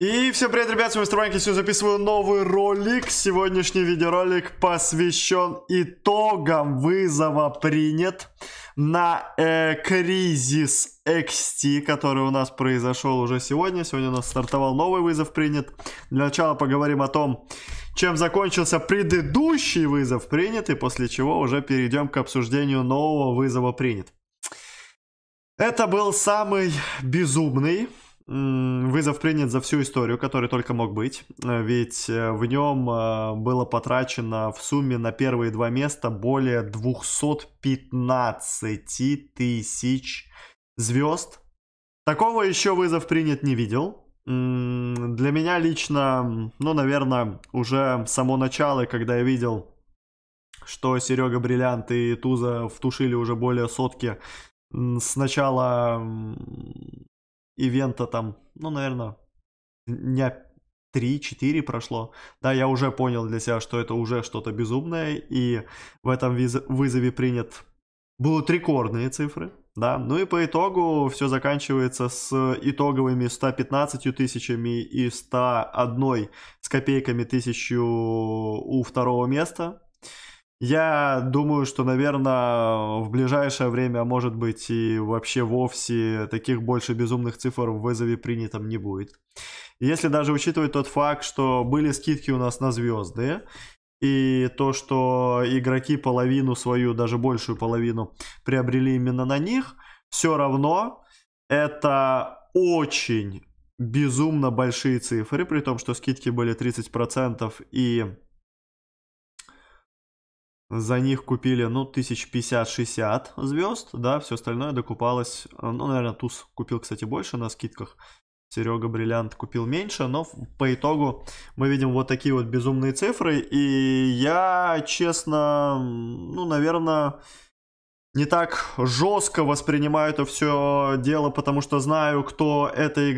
И всем привет, ребят, с вами Mr.BaHbKa123, сегодня записываю новый ролик. Сегодняшний видеоролик посвящен итогам вызова принят на Кризис XT, который у нас произошел уже сегодня. Сегодня у нас стартовал новый вызов принят. Для начала поговорим о том, чем закончился предыдущий вызов принят, и после чего уже перейдем к обсуждению нового вызова принят. Это был самый безумный вызов принят за всю историю, который только мог быть, ведь в нем было потрачено в сумме на первые два места более 215 тысяч звезд. Такого еще вызов принят не видел. Для меня лично, ну, наверное, уже само начало, когда я видел, что Серега Бриллиант и Туза втушили уже более сотки с начала ивента, там, ну, наверное, дня 3-4 прошло. Да, я уже понял для себя, что это уже что-то безумное, и в этом вызове принят будут рекордные цифры, да. Ну и по итогу все заканчивается с итоговыми 115 тысячами и 101 с копейками тысячу у второго места. Я думаю, что, наверное, в ближайшее время, а может быть и вообще вовсе, таких больше безумных цифр в вызове принятом не будет. Если даже учитывать тот факт, что были скидки у нас на звезды, и то, что игроки половину свою, даже большую половину, приобрели именно на них, все равно это очень безумно большие цифры, при том, что скидки были 30% и за них купили, ну, 1050-60 звезд, да, все остальное докупалось, ну, наверное, Туз купил, кстати, больше на скидках, Серега Бриллиант купил меньше, но по итогу мы видим вот такие вот безумные цифры, и я, честно, ну, наверное, не так жестко воспринимаю это все дело, потому что знаю, кто эти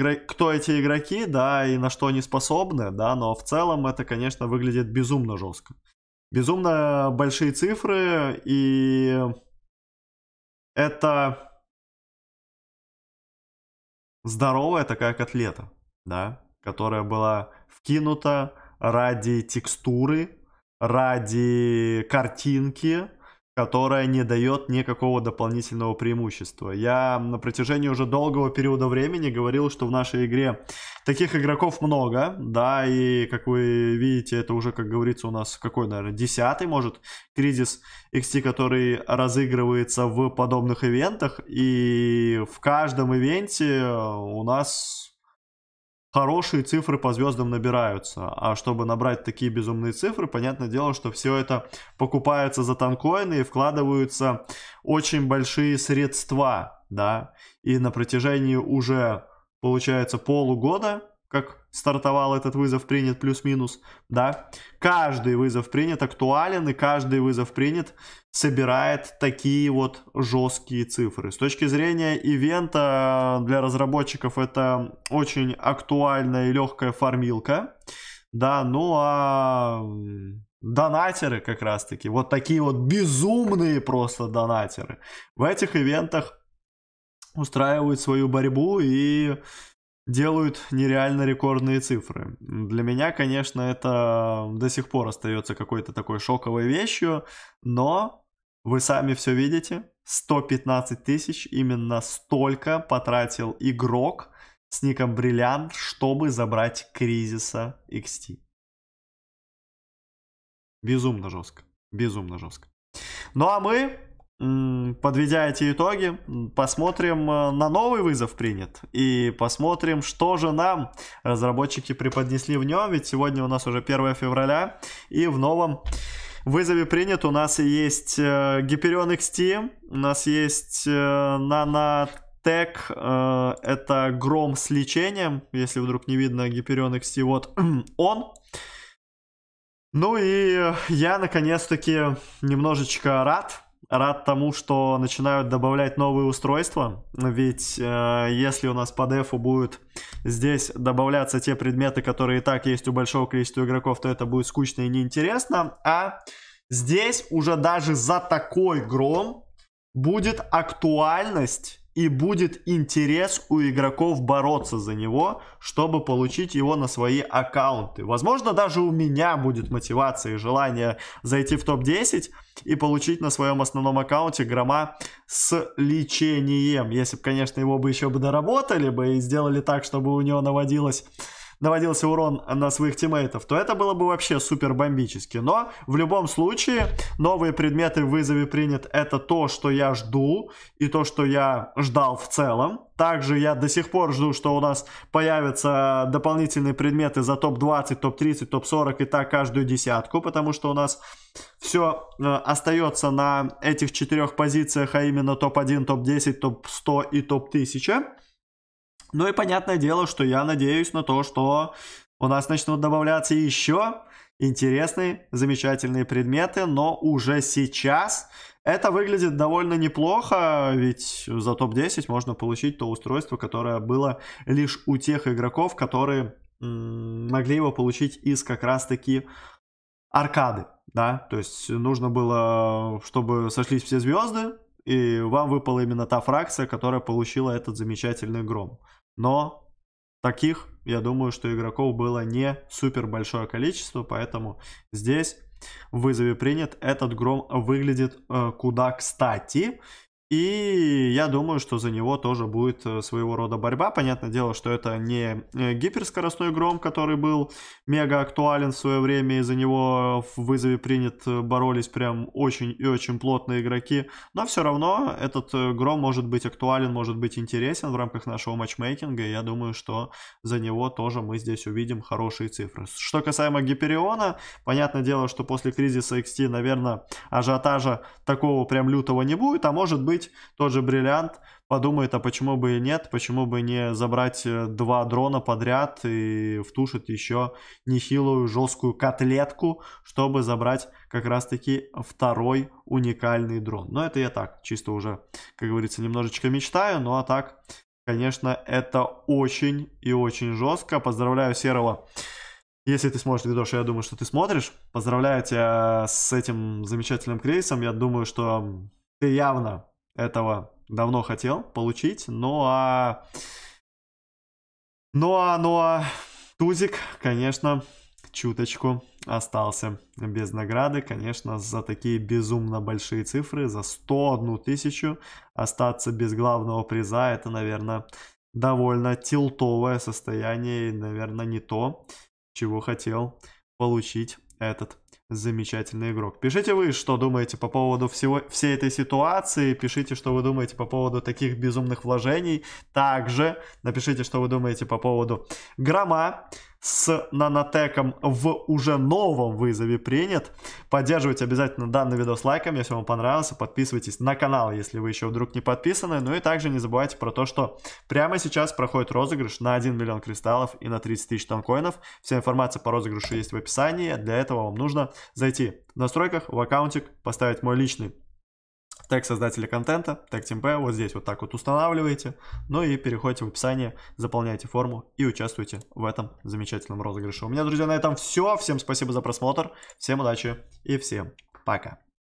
игроки, да, и на что они способны, да, но в целом это, конечно, выглядит безумно жестко. Безумно большие цифры, и это здоровая такая котлета, да, которая была вкинута ради текстуры, ради картинки, которая не дает никакого дополнительного преимущества. Я на протяжении уже долгого периода времени говорил, что в нашей игре таких игроков много, да, и, как вы видите, это уже, как говорится, у нас какой, наверное, 10-й, может, Кризис XT, который разыгрывается в подобных ивентах, и в каждом ивенте у нас хорошие цифры по звездам набираются, а чтобы набрать такие безумные цифры, понятное дело, что все это покупается за танкоины и вкладываются очень большие средства, да, и на протяжении уже, получается, полугода, как стартовал этот вызов принят плюс-минус, да, каждый вызов принят актуален, и каждый вызов принят собирает такие вот жесткие цифры. С точки зрения ивента для разработчиков это очень актуальная и легкая фармилка, да, ну а донатеры как раз-таки, вот такие вот безумные просто донатеры, в этих ивентах устраивают свою борьбу и делают нереально рекордные цифры. Для меня, конечно, это до сих пор остается какой-то такой шоковой вещью, но вы сами все видите, 115 тысяч, именно столько потратил игрок с ником Бриллиант, чтобы забрать Кризиса XT. Безумно жестко, безумно жестко. Ну а мы, подведя эти итоги, посмотрим на новый вызов принят и посмотрим, что же нам разработчики преподнесли в нем, ведь сегодня у нас уже 1 февраля, и в новом вызове принят у нас есть Hyperion XT, у нас есть Нанотек, это гром с лечением, если вдруг не видно Hyperion XT, вот он. Ну и я наконец-таки немножечко рад тому, что начинают добавлять новые устройства, ведь если у нас по дефу будут здесь добавляться те предметы, которые и так есть у большого количества игроков, то это будет скучно и неинтересно, а здесь уже даже за такой гром будет актуальность и будет интерес у игроков бороться за него, чтобы получить его на свои аккаунты. Возможно, даже у меня будет мотивация и желание зайти в топ-10 и получить на своем основном аккаунте грома с лечением. Если бы, конечно, его бы еще бы доработали бы и сделали так, чтобы у него наводился урон на своих тиммейтов, то это было бы вообще супер бомбически. Но в любом случае, новые предметы в вызове принят — это то, что я жду и то, что я ждал в целом. Также я до сих пор жду, что у нас появятся дополнительные предметы за топ-20, топ-30, топ-40 и так каждую десятку, потому что у нас все остается на этих четырех позициях, а именно топ-1, топ-10, топ-100 и топ-1000. Ну и понятное дело, что я надеюсь на то, что у нас начнут добавляться еще интересные, замечательные предметы, но уже сейчас это выглядит довольно неплохо, ведь за топ-10 можно получить то устройство, которое было лишь у тех игроков, которые могли его получить из как раз-таки аркады, да, то есть нужно было, чтобы сошлись все звезды, и вам выпала именно та фракция, которая получила этот замечательный гром. Но таких, я думаю, что игроков было не супер большое количество, поэтому здесь в вызове принят этот гром выглядит куда кстати. И я думаю, что за него тоже будет своего рода борьба. Понятное дело, что это не гиперскоростной гром, который был мега актуален в свое время, и за него в вызове принят боролись прям очень и очень плотные игроки. Но все равно этот гром может быть актуален, может быть интересен в рамках нашего матчмейкинга. И я думаю, что за него тоже мы здесь увидим хорошие цифры. Что касаемо Гипериона, понятное дело, что после кризиса XT, наверное, ажиотажа такого прям лютого не будет, а может быть тот же Бриллиант подумает, а почему бы и нет, почему бы не забрать два дрона подряд и втушит еще нехилую жесткую котлетку, чтобы забрать как раз таки второй уникальный дрон. Но это я так, чисто уже, как говорится, немножечко мечтаю, ну а так, конечно, это очень и очень жестко. Поздравляю Серого. Если ты смотришь видос, я думаю, что ты смотришь. Поздравляю тебя с этим замечательным кризисом. Я думаю, что ты явно этого давно хотел получить, ну а Тузик, конечно, чуточку остался без награды, конечно, за такие безумно большие цифры, за 101 тысячу остаться без главного приза, это, наверное, довольно тилтовое состояние, и, наверное, не то, чего хотел получить этот замечательный игрок. Пишите вы, что думаете по поводу всей этой ситуации, пишите, что вы думаете по поводу таких безумных вложений, также напишите, что вы думаете по поводу грома с нанотеком в уже новом вызове принят. Поддерживайте обязательно данный видос лайком, если вам понравился, подписывайтесь на канал, если вы еще вдруг не подписаны, ну и также не забывайте про то, что прямо сейчас проходит розыгрыш на 1 миллион кристаллов и на 30 тысяч танкоинов. Вся информация по розыгрышу есть в описании, для этого вам нужно зайти в настройках, в аккаунтик, поставить мой личный тег создателя контента, тег teamp, вот здесь вот так вот устанавливаете, ну и переходите в описание, заполняйте форму и участвуйте в этом замечательном розыгрыше. У меня, друзья, на этом все. Всем спасибо за просмотр, всем удачи и всем пока.